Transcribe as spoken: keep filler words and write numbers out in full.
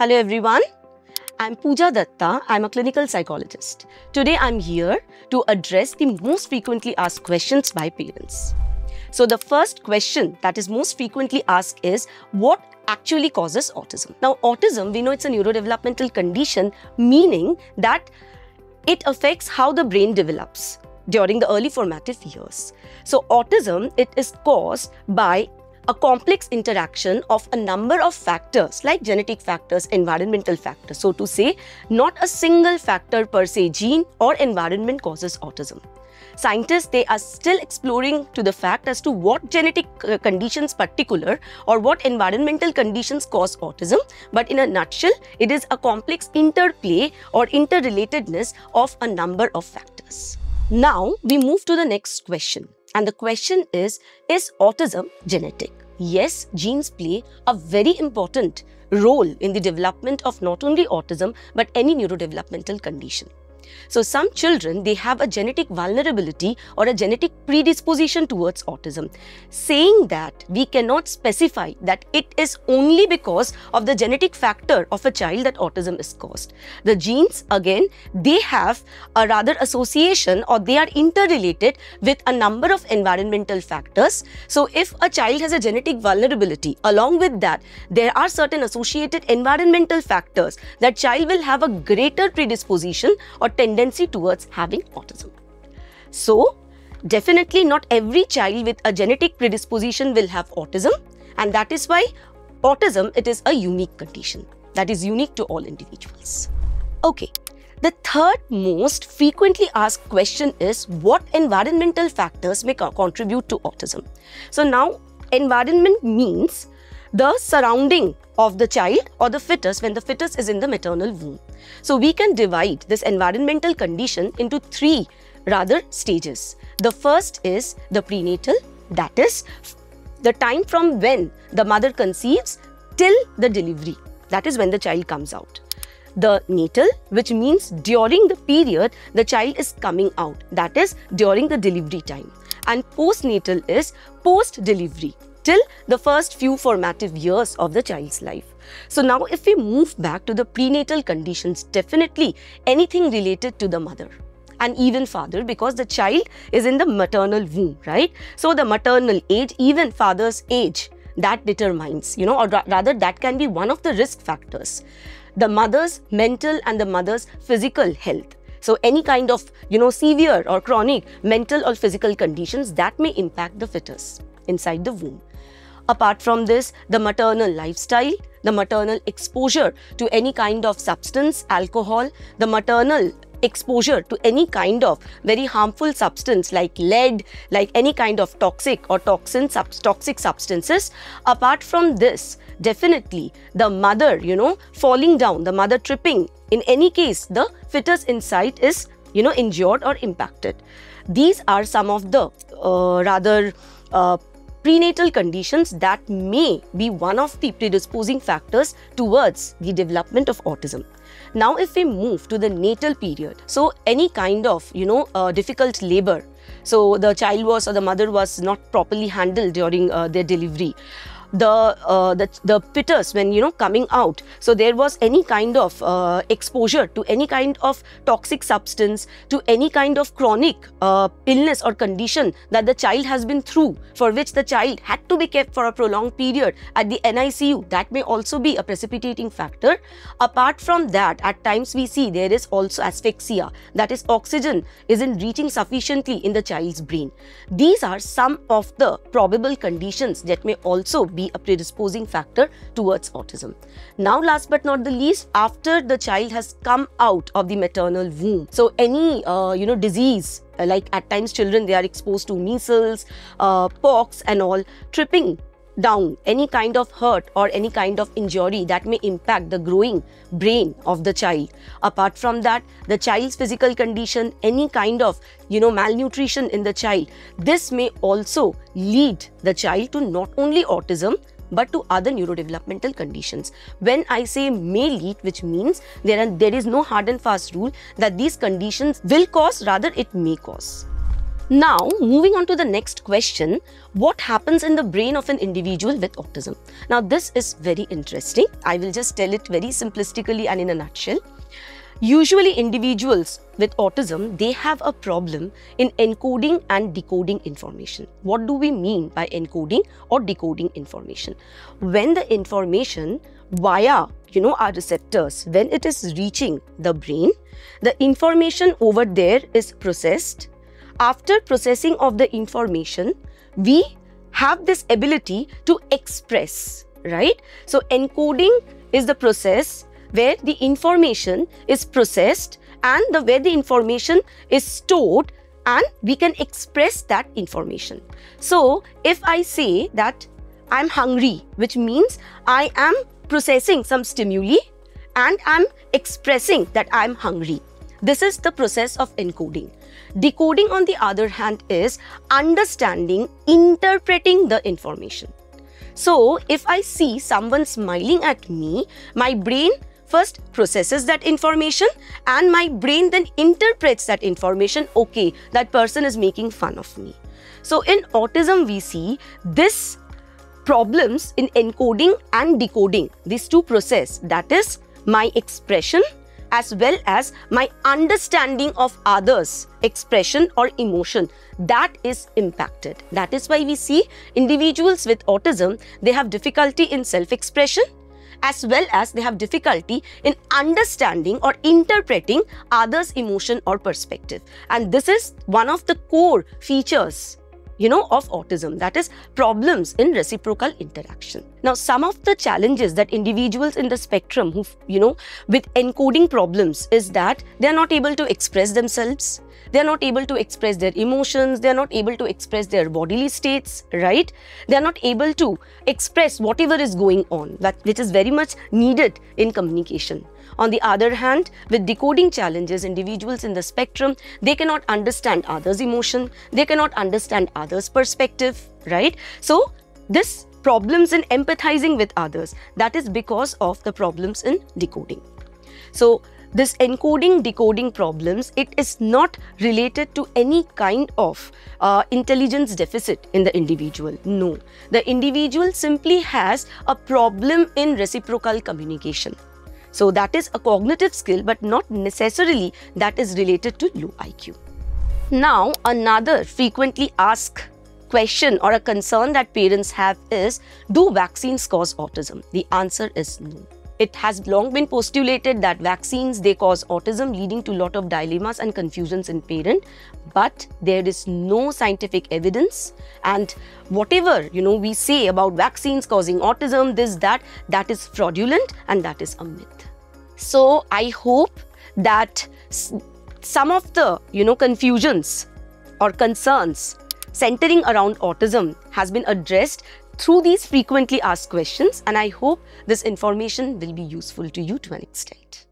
Hello everyone, I'm Puja Dutta, I'm a clinical psychologist. Today I'm here to address the most frequently asked questions by parents. So the first question that is most frequently asked is, what actually causes autism? Now autism, we know it's a neurodevelopmental condition, meaning that it affects how the brain develops during the early formative years. So autism, it is caused by a complex interaction of a number of factors like genetic factors, environmental factors. So to say, not a single factor per se, gene or environment causes autism. Scientists, they are still exploring to the fact as to what genetic conditions particular or what environmental conditions cause autism. But in a nutshell, it is a complex interplay or interrelatedness of a number of factors. Now we move to the next question. And the question is, is autism genetic? Yes, genes play a very important role in the development of not only autism, but any neurodevelopmental condition. So some children, they have a genetic vulnerability or a genetic predisposition towards autism. Saying that, we cannot specify that it is only because of the genetic factor of a child that autism is caused. The genes, again, they have a rather association or they are interrelated with a number of environmental factors. So if a child has a genetic vulnerability, along with that, there are certain associated environmental factors that child will have a greater predisposition or tendency towards having autism. So, definitely not every child with a genetic predisposition will have autism, and that is why autism, it is a unique condition that is unique to all individuals. Okay, the third most frequently asked question is, what environmental factors may co- contribute to autism? So now, environment means the surrounding of the child or the fetus when the fetus is in the maternal womb. So we can divide this environmental condition into three rather stages. The first is the prenatal, that is the time from when the mother conceives till the delivery, that is when the child comes out. The natal, which means during the period the child is coming out, that is during the delivery time. And postnatal is post-delivery, till the first few formative years of the child's life. So now if we move back to the prenatal conditions, definitely anything related to the mother and even father, because the child is in the maternal womb, right? So the maternal age, even father's age, that determines, you know, or ra- rather that can be one of the risk factors. The mother's mental and the mother's physical health. So any kind of, you know, severe or chronic mental or physical conditions that may impact the fetus inside the womb. Apart from this, the maternal lifestyle, the maternal exposure to any kind of substance, alcohol, the maternal exposure to any kind of very harmful substance like lead, like any kind of toxic or toxin sub- toxic substances. Apart from this, definitely the mother, you know, falling down, the mother tripping. In any case, the fetus inside is, you know, injured or impacted. These are some of the uh, rather uh, prenatal conditions that may be one of the predisposing factors towards the development of autism. Now, if we move to the natal period, so any kind of, you know, uh, difficult labor, so the child was or the mother was not properly handled during uh, their delivery. The, uh, the the fetus, when, you know, coming out, so there was any kind of uh, exposure to any kind of toxic substance, to any kind of chronic uh, illness or condition that the child has been through, for which the child had to be kept for a prolonged period at the N I C U, that may also be a precipitating factor. Apart from that, at times we see there is also asphyxia, that is oxygen isn't reaching sufficiently in the child's brain. These are some of the probable conditions that may also be a predisposing factor towards autism. Now, last but not the least, after the child has come out of the maternal womb, so any uh, you know disease, like at times children, they are exposed to measles, uh, pox and all, tripping down, any kind of hurt or any kind of injury that may impact the growing brain of the child. Apart from that, the child's physical condition, any kind of, you know, malnutrition in the child, this may also lead the child to not only autism but to other neurodevelopmental conditions. When I say may lead, which means there are, there is no hard and fast rule that these conditions will cause, rather it may cause. Now, moving on to the next question, what happens in the brain of an individual with autism? Now, this is very interesting. I will just tell it very simplistically and in a nutshell. Usually, individuals with autism, they have a problem in encoding and decoding information. What do we mean by encoding or decoding information? When the information via, you know, our receptors, when it is reaching the brain, the information over there is processed. After processing of the information, we have this ability to express, right? So, encoding is the process where the information is processed and the where the information is stored and we can express that information. So, if I say that I'm hungry, which means I am processing some stimuli and I'm expressing that I'm hungry. This is the process of encoding. Decoding, on the other hand, is understanding, interpreting the information. So, if I see someone smiling at me, my brain first processes that information and my brain then interprets that information. Okay, that person is making fun of me. So, in autism, we see this problems in encoding and decoding. These two processes, that is my expression as well as my understanding of others' expression or emotion, that is impacted. That is why we see individuals with autism, they have difficulty in self-expression as well as they have difficulty in understanding or interpreting others' emotion or perspective. And this is one of the core features, you know, of autism, that is problems in reciprocal interaction. Now, some of the challenges that individuals in the spectrum who, you know, with encoding problems is that they are not able to express themselves. They are not able to express their emotions. They are not able to express their bodily states, right? They are not able to express whatever is going on, that which is very much needed in communication. On the other hand, with decoding challenges, individuals in the spectrum, they cannot understand others' emotion, they cannot understand others' perspective, right? So, this problems in empathizing with others, that is because of the problems in decoding. So, this encoding, decoding problems, it is not related to any kind of uh, intelligence deficit in the individual. No, the individual simply has a problem in reciprocal communication. So, that is a cognitive skill, but not necessarily that is related to low I Q. Now, another frequently asked question or a concern that parents have is, do vaccines cause autism? The answer is no. It has long been postulated that vaccines, they cause autism, leading to a lot of dilemmas and confusions in parents, but there is no scientific evidence, and whatever, you know, we say about vaccines causing autism, this, that, that is fraudulent and that is a myth. So, I hope that some of the, you know, confusions or concerns centering around autism has been addressed through these frequently asked questions, and I hope this information will be useful to you to an extent.